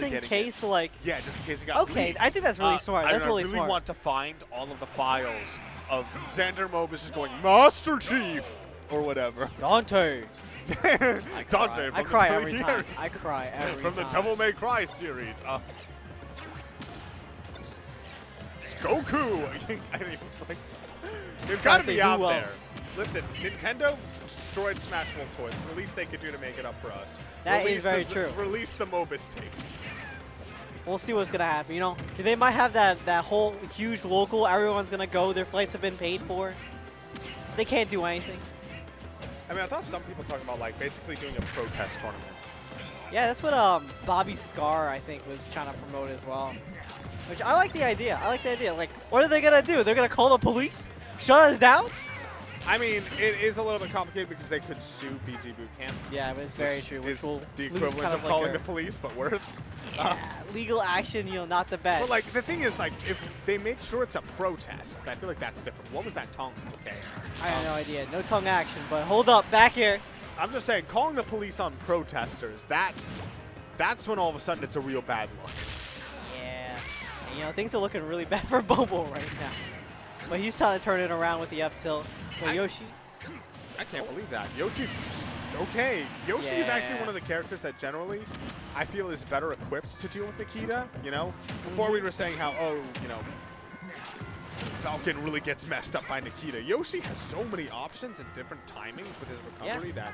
just in case, like... Yeah, just in case it got leaked. I think that's really smart. That's really smart. I really want to find all of the files of Xander Mobus is going, Master Chief, or whatever. Dante. Dante. I cry every time. I cry every time. From the Devil May Cry series. Goku. I mean, like, they've got to be out there. Listen, Nintendo destroyed Smash World Tour. It's the least they could do to make it up for us. That is very true. Release the Mobius tapes. We'll see what's going to happen, you know? They might have that whole huge local, everyone's going to go, their flights have been paid for. They can't do anything. I mean, I thought some people talking about, like, basically doing a protest tournament. Yeah, that's what Bobby Scar, I think, was trying to promote as well. Which I like the idea. I like the idea. Like, what are they going to do? They're going to call the police? Shut us down? I mean, it is a little bit complicated because they could sue BG Bootcamp. Yeah, but it's very true. Which will the equivalent kind of like calling the police, but worse. Yeah, legal action, you know, not the best. But, like, the thing is, like, if they make sure it's a protest, I feel like that's different. What was that tongue? Okay. I have no idea. No tongue action, but hold up. Back here. I'm just saying, calling the police on protesters, that's when all of a sudden it's a real bad look. Yeah. And, you know, things are looking really bad for Bobo right now. But he's trying to turn it around with the F-Tilt. But Yoshi. I can't believe that. Yoshi's okay. Yoshi is actually one of the characters that generally I feel is better equipped to deal with Nikita, you know? Before we were saying how, oh, you know, Falcon really gets messed up by Nikita. Yoshi has so many options and different timings with his recovery that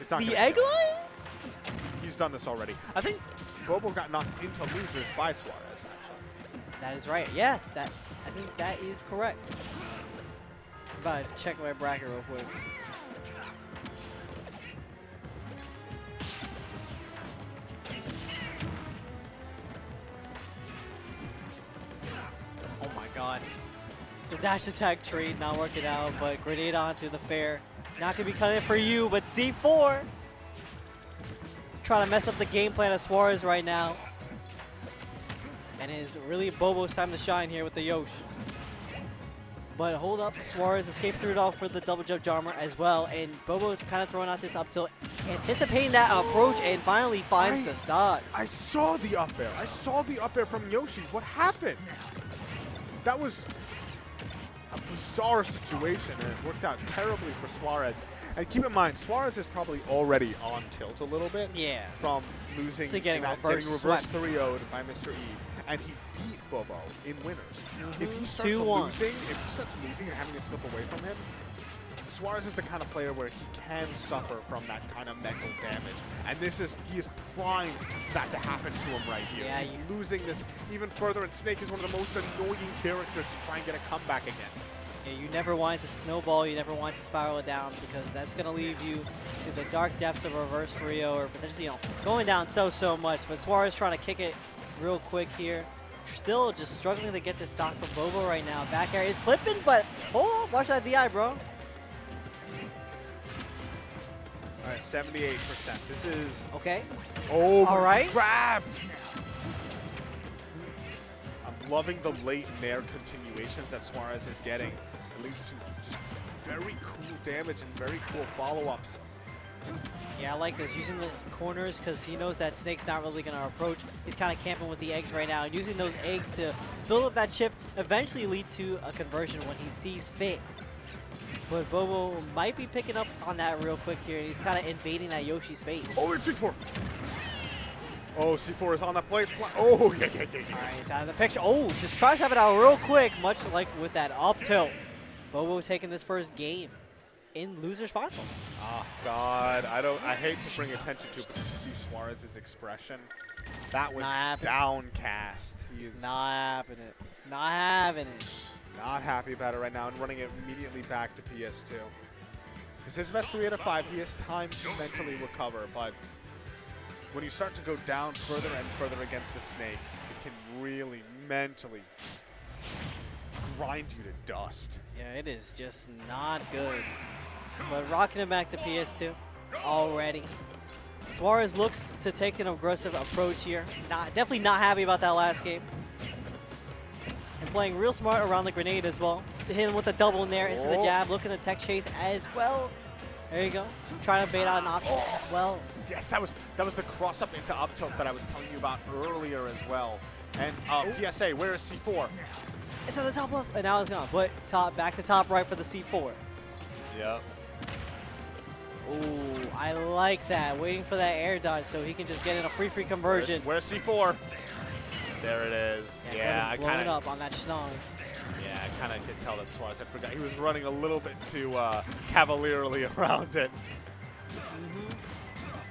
it's not the egg line? He's done this already. I think Bobo got knocked into losers by Suarez, actually. That is right. Yes, I think that is correct. I'm about to check my bracket real quick. Oh my god. The dash attack trade not working out, but grenade onto the fair. Not gonna be cutting it for you, but C4! Trying to mess up the game plan of Suarez right now. And it is really Bobo's time to shine here with the Yosh. But hold up, Suarez escaped through it all for the double jump jammer as well, and Bobo kind of throwing out this up tilt, anticipating that approach, and finally finds the stock. I saw the up air. I saw the up air from Yoshi. What happened? That was a bizarre situation, and it worked out terribly for Suarez. And keep in mind, Suarez is probably already on tilt a little bit. Yeah. From losing to getting reverse 3-0'd by Mr. E. And he beat Bobo in winners. If he starts losing and having to slip away from him, Suarez is the kind of player where he can suffer from that kind of mental damage. And he is primed for that to happen to him right here. Yeah, he's losing this even further, and Snake is one of the most annoying characters to try and get a comeback against. Yeah, you never want it to snowball, you never want it to spiral down, because that's going to leave you to the dark depths of reverse 3-0 or potentially, you know, going down so much. But Suarez trying to kick it real quick here. Still just struggling to get this stock from Bobo right now. Back air is clipping, but hold on, watch that DI, bro. All right, 78%. This is okay. Oh, all right. Grab. I'm loving the late nair continuation that Suarez is getting. It leads to just very cool damage and very cool follow-ups. Yeah, I like this. Using the corners because he knows that Snake's not really going to approach. He's kind of camping with the eggs right now. And using those eggs to build up that chip eventually lead to a conversion when he sees fit. But Bobo might be picking up on that real quick here. He's kind of invading that Yoshi space. Oh, it's C4. Oh, C4 is on that play. Oh, yeah. All right, it's out of the picture. Oh, just tries to have it out real quick, much like with that up tilt. Bobo taking this first game in losers finals. Oh god, I hate to bring attention to Suarez's expression. That was downcast. He's not having it. Not having it. Not happy about it right now and running it immediately back to PS2. This is best 3 out of 5. He has time to mentally recover, but when you start to go down further and further against a Snake, it can really mentally grind you to dust. Yeah, it is just not good. But rocking it back to PS2 already. Suarez looks to take an aggressive approach here. Definitely not happy about that last game. And playing real smart around the grenade as well. Hitting with a double in there into the jab, looking to tech chase as well. There you go. Trying to bait out an option as well. Yes, that was the cross up into up tilt that I was telling you about earlier as well. And PSA, where is C4? It's at the top left, and now it's gone. But top back to top right for the C4. Yep. Ooh, I like that. Waiting for that air dodge so he can just get in a free conversion. Where's C4? There it is. Yeah, I kind of up on that schnongs. Yeah, I kind of could tell that Suarez. I forgot he was running a little bit too cavalierly around it.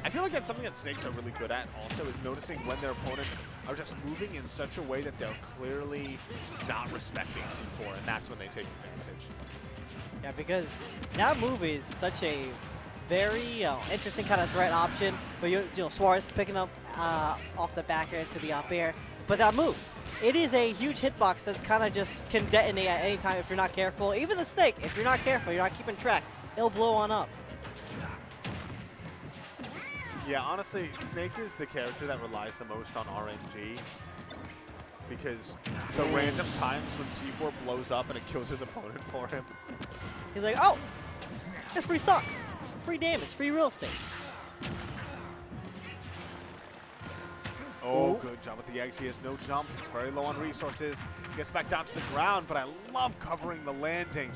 I feel like that's something that Snakes are really good at also, is noticing when their opponents are just moving in such a way that they're clearly not respecting C4, and that's when they take advantage. Yeah, because that move is such a very interesting kind of threat option, but you know, Suarez picking up off the back air to the up air. But that move, it is a huge hitbox that's kind of just can detonate at any time if you're not careful. Even the Snake, if you're not careful, you're not keeping track, it'll blow on up. Yeah, honestly, Snake is the character that relies the most on RNG, because the random times when C4 blows up and it kills his opponent for him. He's like, oh, it's free stocks, free damage, free real estate. Oh, good job with the eggs. He has no jump. He's very low on resources. He gets back down to the ground, but I love covering the landing.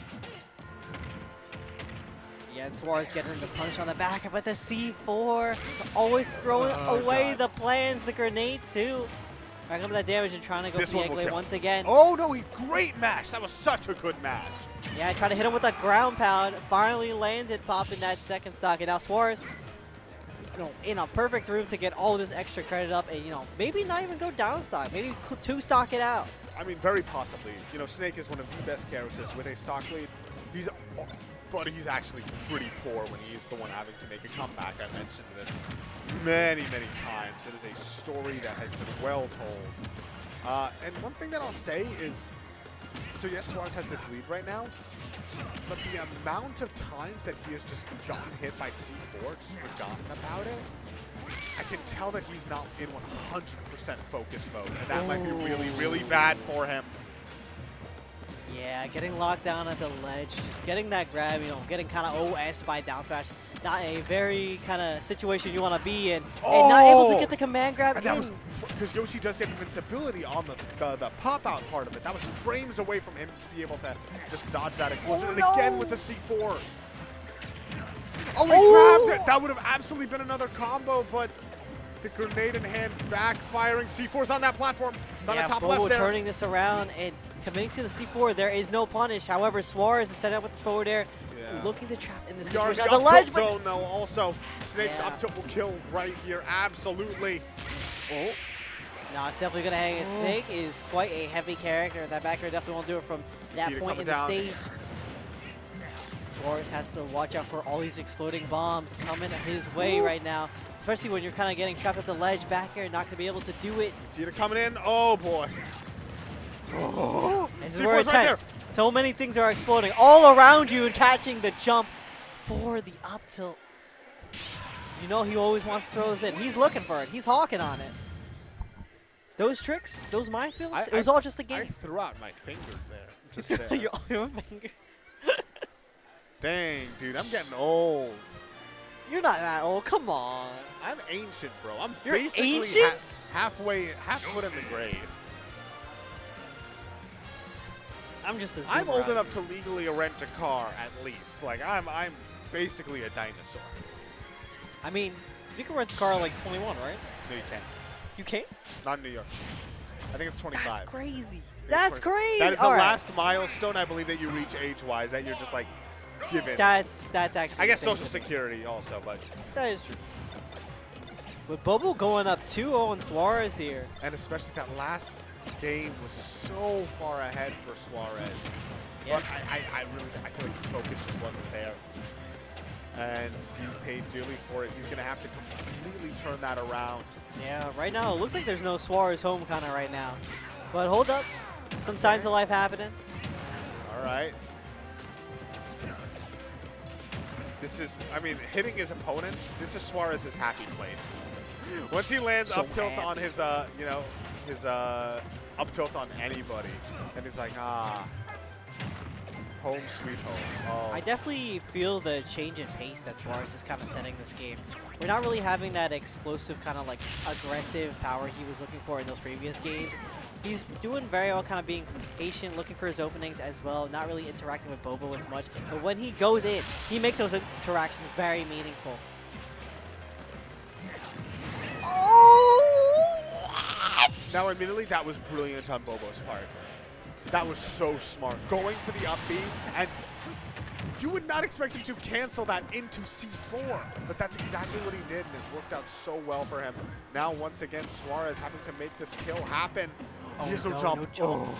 Yeah, and Suarez getting the punch on the back, but the C4 always throwing away the plans, the grenade too. Back up that damage and trying to go for the egg once again. Oh no, great match. That was such a good match. Yeah, I tried to hit him with a ground pound. Finally landed, popping that second stock, and now Suarez, you know, in a perfect room to get all this extra credit up, and you know, maybe not even go down stock, maybe two stock it out. I mean, very possibly. You know, Snake is one of the best characters with a stock lead. But he's actually pretty poor when he's the one having to make a comeback. I mentioned this many, many times. It is a story that has been well told. And one thing that I'll say is, so yes, Suarez has this lead right now, but the amount of times that he has just gotten hit by C4, just forgotten about it, I can tell that he's not in 100% focus mode, and that might be really, really bad for him. Yeah, getting locked down at the ledge, just getting that grab, you know, getting kind of OS by down smash. Not a very kind of situation you want to be in. Oh! And not able to get the command grab in. Because Yoshi does get invincibility on the pop-out part of it. That was frames away from him to be able to just dodge that explosion. Oh, and again with the C4. Oh, he grabbed it! That would have absolutely been another combo, but the grenade in hand backfiring. C4's on that platform. It's on the top left there. Bobo turning this around and committing to the C4. There is no punish. However, Suarez is set up with his forward air, looking to trap in this situation. The ledge zone, though, also. Snake's up tilt will kill right here. Absolutely. Oh. No, it's definitely going to hang. Snake is quite a heavy character. That back air definitely won't do it from that point in the stage. Suarez has to watch out for all these exploding bombs coming his way right now, especially when you're kind of getting trapped at the ledge back here, not going to be able to do it. Nikita coming in. Oh, boy. Oh. This is where it's tense. Right there. So many things are exploding all around you and catching the jump for the up tilt. You know he always wants to throw this in. He's looking for it. He's hawking on it. Those tricks, those minefields, it was all just a game. I threw out my finger there. Just there. Your finger. Dang, dude, I'm getting old. You're not that old. Come on. I'm ancient, bro. I'm basically half foot in the grave. I'm just a zoomer. I'm old enough to legally rent a car, at least. Like I'm basically a dinosaur. I mean, you can rent a car at like 21, right? No, you can't. You can't? Not in New York. I think it's 25. That's crazy. That's crazy. That is the last milestone I believe that you reach age-wise. That you're just like. Given. That's actually. I guess Social Security also, but that is true. With Bobo going up 2-0 on Suarez here, and especially that last game was so far ahead for Suarez. Yes, I feel like his focus just wasn't there, and he paid dearly for it. He's going to have to completely turn that around. Yeah, right now it looks like there's no Suarez home kind of right now, but hold up, some signs of life happening. All right. This is, I mean, hitting his opponent, this is Suarez's happy place. Once he lands up tilt on his, you know, his up tilt on anybody, and he's like, ah, Home Sweet Home. I definitely feel the change in pace that Suarez is kind of setting this game. We're not really having that explosive kind of like aggressive power he was looking for in those previous games. He's doing very well, kind of being patient, looking for his openings as well, not really interacting with Bobo as much. But when he goes in, he makes those interactions very meaningful. Oh! Now, admittedly, that was brilliant on Bobo's part. That was so smart. Going for the up B, and you would not expect him to cancel that into C4, but that's exactly what he did, and it worked out so well for him. Now, once again, Suarez having to make this kill happen. Oh, he has no jump. No jump. Oh.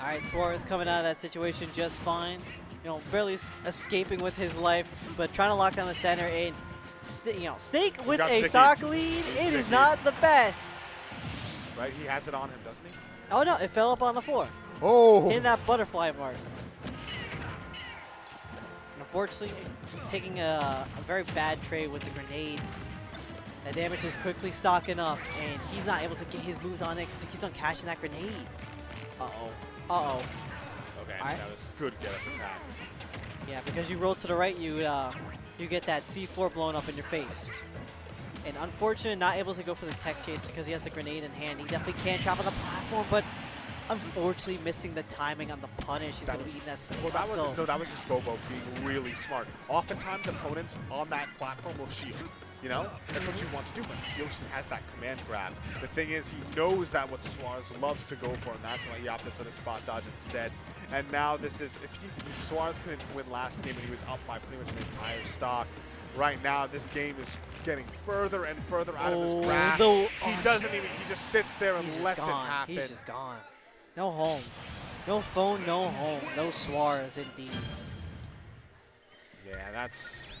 All right, Suarez coming out of that situation just fine. You know, barely escaping with his life, but trying to lock down the center. And Snake with a stock lead. It is not the best. Right, he has it on him, doesn't he? Oh no, it fell up on the floor. Oh! Hitting that butterfly mark. And unfortunately, taking a very bad trade with the grenade. That damage is quickly stocking up, and he's not able to get his moves on it because he keeps on catching that grenade. Uh-oh. Uh-oh. Okay, right. That was good get up attack. Yeah, because you roll to the right, you get that C4 blown up in your face. And unfortunately, not able to go for the tech chase because he has the grenade in hand. He definitely can't trap on the platform, but unfortunately missing the timing on the punish. He's going to eat that Snake. Well, that was no, that was just Bobo being really smart. Oftentimes, opponents on that platform will shield. You know, that's what you want to do, but Yoshi has that command grab. The thing is, he knows that what Suarez loves to go for, and that's why he opted for the spot dodge instead. And now this is, if Suarez couldn't win last game and he was up by pretty much an entire stock, right now this game is getting further and further out of his grasp. He doesn't even, he just sits there and lets it happen. He's just gone. No home. No phone, no home. No Suarez, indeed. Yeah, that's...